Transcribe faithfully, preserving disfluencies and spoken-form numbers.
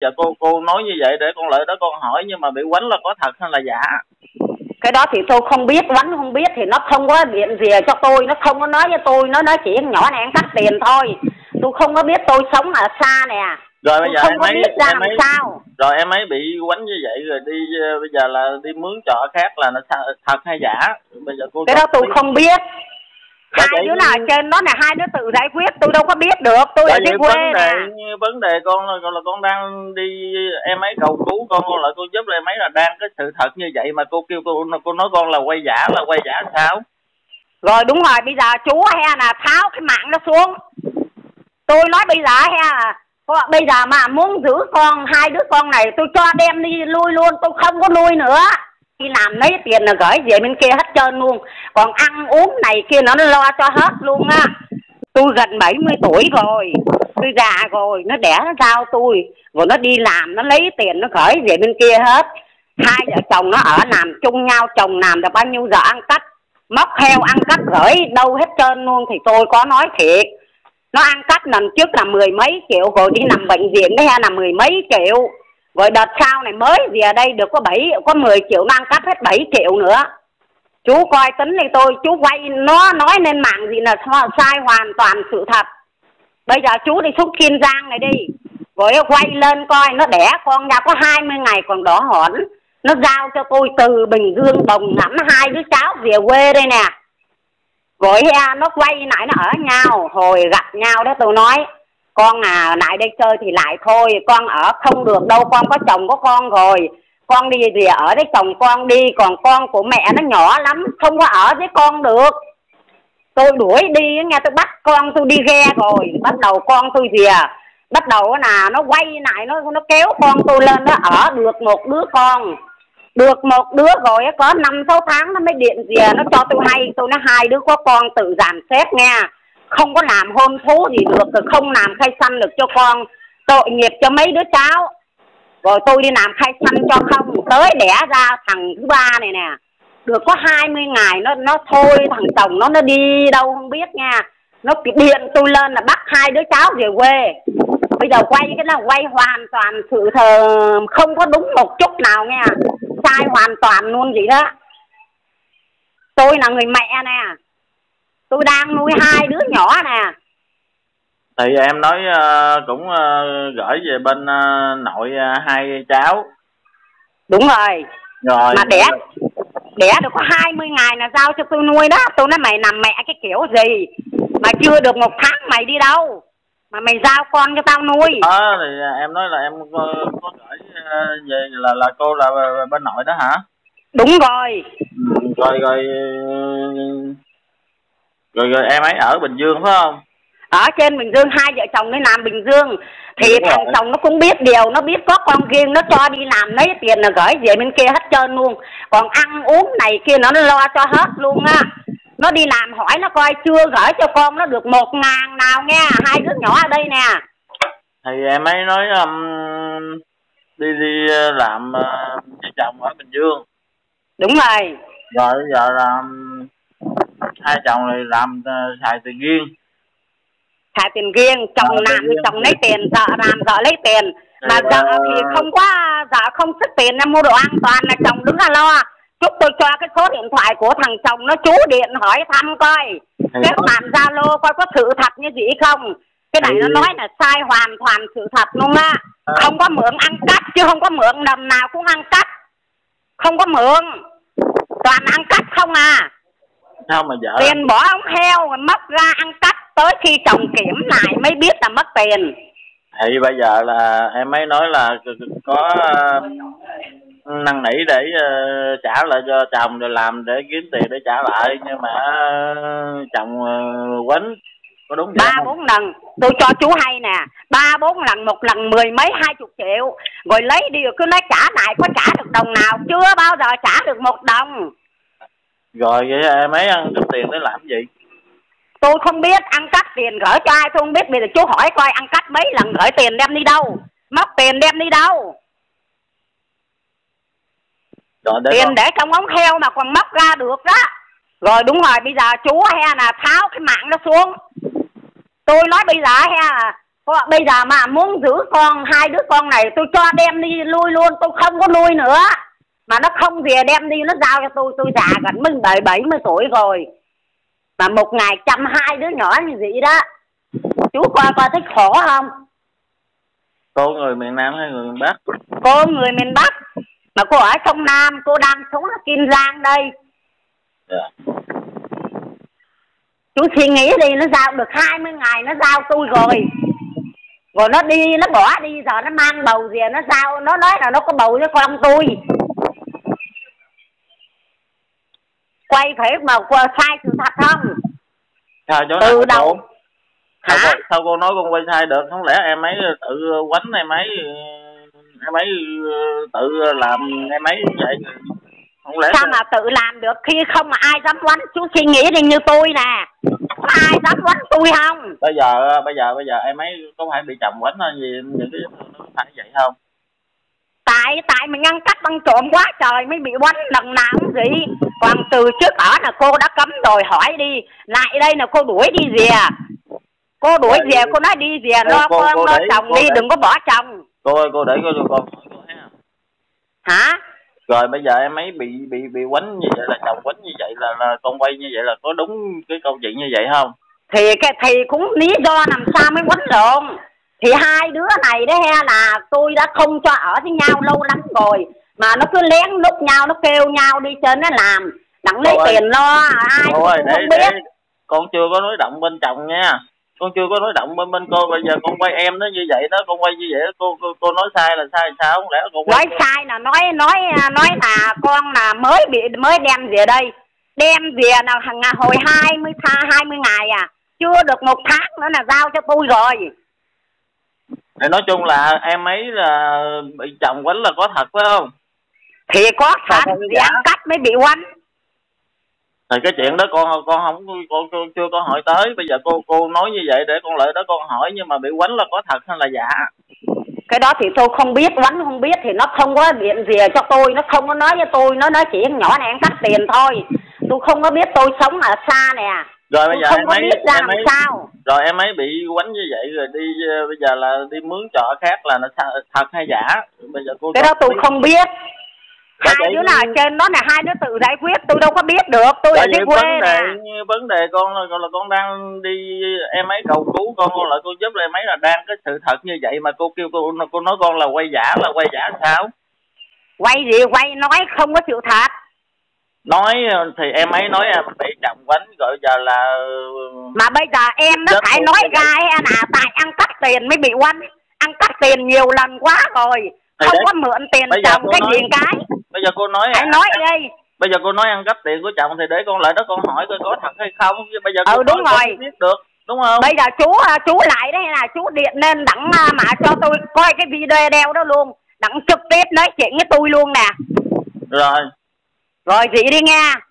Dạ cô cô nói như vậy để con lại đó con hỏi, nhưng mà bị quánh là có thật hay là giả? Cái đó thì tôi không biết, quánh không biết thì nó không có điện gì cho tôi, nó không có nói với tôi, nó nói chỉ nhỏ này ăn cắt tiền thôi. Tôi không có biết, tôi sống ở xa nè. Rồi bây giờ không em ấy, biết ra em ấy, làm sao? Rồi em ấy bị quánh như vậy rồi đi bây giờ là đi mướn trọ khác là nó thật hay giả? Bây giờ cô cái đó tôi biết. Không biết. Hai vậy đứa là trên đó là hai đứa tự giải quyết, tôi đâu có biết được, tôi ở dưới quê nè. Vấn đề con là, là con đang đi, em ấy cầu cứu con, con lại cô giúp em ấy là đang cái sự thật như vậy mà cô kêu cô cô nói con là quay giả, là quay giả sao? Rồi đúng rồi, bây giờ chú he là tháo cái mạng nó xuống. Tôi nói bây giờ he là bây giờ mà muốn giữ con, hai đứa con này tôi cho đem đi lui luôn, tôi không có lui nữa. Đi làm lấy tiền là gửi về bên kia hết trơn luôn. Còn ăn uống này kia nó lo cho hết luôn á. Tôi gần bảy mươi tuổi rồi, tôi già rồi, nó đẻ nó giao tôi. Rồi nó đi làm, nó lấy tiền nó gửi về bên kia hết. Hai vợ chồng nó ở làm chung nhau, chồng làm được bao nhiêu giờ ăn cắp, móc heo ăn cắp gửi đâu hết trơn luôn. Thì tôi có nói thiệt, nó ăn cắp lần trước là mười mấy triệu, rồi đi nằm bệnh viện đấy là mười mấy triệu. Rồi đợt sau này mới về đây được có bảy có mười triệu, mang cắp hết bảy triệu nữa. Chú coi tính này tôi, chú quay nó nói lên mạng gì là sai hoàn toàn sự thật. Bây giờ chú đi xuống Kiên Giang này đi, rồi quay lên coi, nó đẻ con ra có hai mươi ngày còn đỏ hỏn. Nó giao cho tôi từ Bình Dương đồng lắm hai đứa cháu về quê đây nè. Rồi nó quay lại nó ở nhau, hồi gặp nhau đó tôi nói con à lại đây chơi thì lại thôi, con ở không được đâu, con có chồng có con rồi, con đi thì ở với chồng con đi, còn con của mẹ nó nhỏ lắm không có ở với con được. Tôi đuổi đi nghe, tôi bắt con tôi đi ghe rồi, bắt đầu con tôi về bắt đầu là nó quay lại nó nó kéo con tôi lên, nó ở được một đứa con, được một đứa rồi có năm sáu tháng nó mới điện về nó cho tôi hay, tôi nói hai đứa có con tự dàn xếp nghe, không có làm hôn thú gì được, rồi không làm khai sanh được cho con, tội nghiệp cho mấy đứa cháu. Rồi tôi đi làm khai sanh cho không, tới đẻ ra thằng thứ ba này nè, được có hai mươi ngày nó nó thôi, thằng chồng nó nó đi đâu không biết nha, nó điện tôi lên là bắt hai đứa cháu về quê. Bây giờ quay cái nào quay hoàn toàn sự thờ, không có đúng một chút nào nha, sai hoàn toàn luôn gì đó. Tôi là người mẹ nè, tôi đang nuôi hai đứa nhỏ nè. Thì em nói uh, cũng uh, gửi về bên uh, nội uh, hai cháu. Đúng rồi. Rồi. Mà đẻ đẻ được có hai mươi ngày là giao cho tôi nuôi đó. Tôi nói mày làm mẹ cái kiểu gì mà chưa được một tháng mày đi đâu mà mày giao con cho tao nuôi. Ờ à, thì em nói là em có, có gửi uh, về là là cô là bên nội đó hả? Đúng rồi. Ừ, rồi rồi. Uh... Rồi, rồi em ấy ở Bình Dương phải không? Ở trên Bình Dương, hai vợ chồng đi làm Bình Dương. Thì đúng thằng rồi. Chồng nó cũng biết điều, nó biết có con riêng, nó cho đi làm lấy tiền là gửi về bên kia hết trơn luôn. Còn ăn uống này kia nó lo cho hết luôn á. Nó đi làm hỏi nó coi chưa gửi cho con nó được một ngàn nào nghe, hai đứa nhỏ ở đây nè. Thì em ấy nói um, đi đi làm uh, vợ chồng ở Bình Dương. Đúng rồi. Rồi bây giờ là um... hai chồng này làm uh, xài tiền riêng, xài tiền riêng, chồng à, làm thì chồng lấy tiền, vợ làm vợ lấy tiền, mà vợ uh... thì không có, vợ không sức tiền em mua đồ an toàn là chồng đứng ra lo. Chúc tôi cho cái số điện thoại của thằng chồng nó, chú điện hỏi thăm coi thì cái bạn Zalo coi có sự thật như gì không. Cái này thì... nó nói là sai hoàn toàn sự thật luôn á, à... không có mượn ăn cắp chứ không có mượn, đầm nào cũng ăn cắp, không có mượn, toàn ăn cắp không à. Sao mà vợ tiền bỏ ống heo rồi mất ra ăn cắp, tới khi chồng kiểm lại mới biết là mất tiền. Thì bây giờ là em ấy nói là có uh, năn nỉ để uh, trả lại cho chồng, rồi làm để kiếm tiền để trả lại, nhưng mà uh, chồng uh, quánh. Có đúng ba không? Bốn lần tôi cho chú hay nè, ba bốn lần, một lần mười mấy hai chục triệu rồi lấy đi, rồi cứ nói trả lại, có trả được đồng nào, chưa bao giờ trả được một đồng. Rồi vậy em ấy ăn cắp tiền để làm gì? Tôi không biết, ăn cắp tiền gửi cho ai tôi không biết. Bây giờ chú hỏi coi ăn cắp mấy lần, gửi tiền đem đi đâu, móc tiền đem đi đâu? Rồi, để tiền không? Để trong ống heo mà còn móc ra được đó. Rồi đúng rồi, bây giờ chú he là tháo cái mạng nó xuống. Tôi nói bây giờ he là Còn bây giờ mà muốn giữ con, hai đứa con này tôi cho đem đi nuôi luôn, tôi không có nuôi nữa. Mà nó không về đem đi, nó giao cho tôi, tôi già gần mình đời bảy mươi tuổi rồi. Mà một ngày chăm hai đứa nhỏ như vậy đó. Chú coi coi thấy khổ không? Cô người miền Nam hay người miền Bắc? Cô người miền Bắc. Mà cô ở trong Nam, cô đang sống ở Kiên Giang đây. Yeah. Chú suy nghĩ đi, nó giao được hai mươi ngày, nó giao tôi rồi. Rồi nó đi, nó bỏ đi, giờ nó mang bầu gì, nó giao, nó nói là nó có bầu với con tôi. Quay phải mà sai sự thật không? Trời, từ đầu cô. Sao, cô, sao cô nói con quay sai được? Không lẽ em ấy tự quánh em ấy, em ấy tự làm em ấy vậy? Không lẽ sao mà tự làm được khi không mà ai dám quánh? Chú suy nghĩ đi, như tôi nè, có ai dám quánh tôi không? Bây giờ bây giờ bây giờ em ấy có phải bị chồng quánh hay gì những cái nó phải vậy không? Tại tại mình ăn cắt băng trộm quá trời mới bị quánh lần nào cũng gì. Còn từ trước ở là cô đã cấm rồi, hỏi đi. Lại đây là cô đuổi đi về. Cô đuổi về cô nói đi về lo cô, con, cô lo chồng cô đi, để. Đừng có bỏ chồng. Cô ơi, cô để cô cho con hỏi cô thấy không? Hả? Rồi bây giờ em ấy bị bị bị quánh như vậy, là chồng quánh như vậy, là, là con quay như vậy, là có đúng cái câu chuyện như vậy không? Thì cái thì cũng lý do làm sao mới quánh được. Thì hai đứa này đấy he, là tôi đã không cho ở với nhau lâu lắm rồi. Mà nó cứ lén lút nhau, nó kêu nhau đi trên nó làm. Đặng lấy tiền lo, ai cũng ơi, để, không biết để. Con chưa có nói động bên chồng nha. Con chưa có nói động bên bên cô. Bây giờ con quay em nó như vậy đó, con quay như vậy đó. Cô, cô, cô nói sai là sai sao? Không lẽ con quay... Nói sai là nói nói nói là con là mới bị mới đem về đây. Đem về là hồi hai mươi, hai mươi ngày à. Chưa được một tháng nữa là giao cho tôi rồi. Nói chung là em ấy là bị chồng quánh là có thật phải không? Thì có thật, thì ăn cắp mới bị quánh. Thì cái chuyện đó con con không con, con chưa có hỏi tới. Bây giờ cô cô nói như vậy để con lợi đó con hỏi, nhưng mà bị quánh là có thật hay là giả? Cái đó thì tôi không biết, quánh không biết thì nó không có điện gì cho tôi, nó không có nói với tôi, nó nói chỉ nhỏ này ăn cắp tiền thôi. Tôi không có biết, tôi sống ở xa nè. Rồi bây giờ em ấy, em ấy sao? Rồi em ấy bị quánh như vậy rồi đi bây giờ là đi mướn trọ khác là nó thật hay giả? Bây giờ cô cái đó tôi biết. Không biết. Hai vậy đứa nào trên đó là hai đứa tự giải quyết, tôi đâu có biết được, tôi ở dưới quê vấn đề, nè. Vấn đề con là, là con đang đi em ấy cầu cứu con, con là cô giúp em ấy là đang cái sự thật như vậy mà cô kêu cô cô nói con là quay giả, là quay giả sao? Quay gì quay, nói không có sự thật. Nói thì em ấy nói em bị chồng quánh rồi giờ là... Mà bây giờ em nó phải nói ra là tại ăn cắp tiền mới bị quánh. Ăn cắp tiền nhiều lần quá rồi, không có mượn tiền chồng cái gì cái. Bây giờ cô nói... Hãy nói đi. Bây giờ cô nói ăn cắp tiền của chồng thì để con lại đó con hỏi coi có thật hay không. Bây giờ ừ đúng rồi. Biết được, đúng không? Bây giờ chú chú lại đấy là chú điện lên đặng mà cho tôi coi cái video đeo đó luôn. Đặng trực tiếp nói chuyện với tôi luôn nè. Rồi. Rồi chị đi nghe.